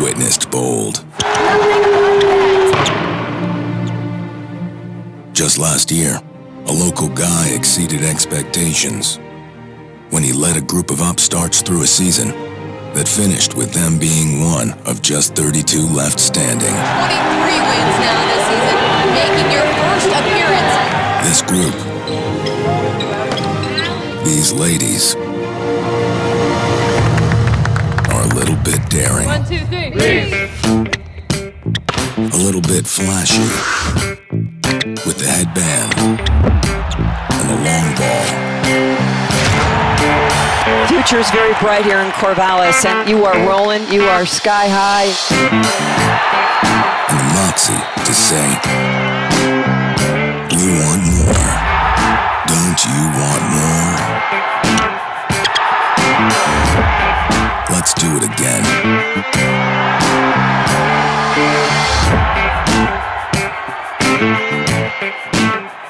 witnessed bold. Just last year, a local guy exceeded expectations when he led a group of upstarts through a season that finished with them being one of just 32 left standing. 23 wins now this season, making your first appearance. This group, these ladies, are a little bit daring. 1, 2, 3. Please. A little bit flashy. With the headband and the long ball. Future's very bright here in Corvallis, and you are rolling, you are sky high. And the moxie to say, you want more. Don't you want more? Let's do it again. Thank you.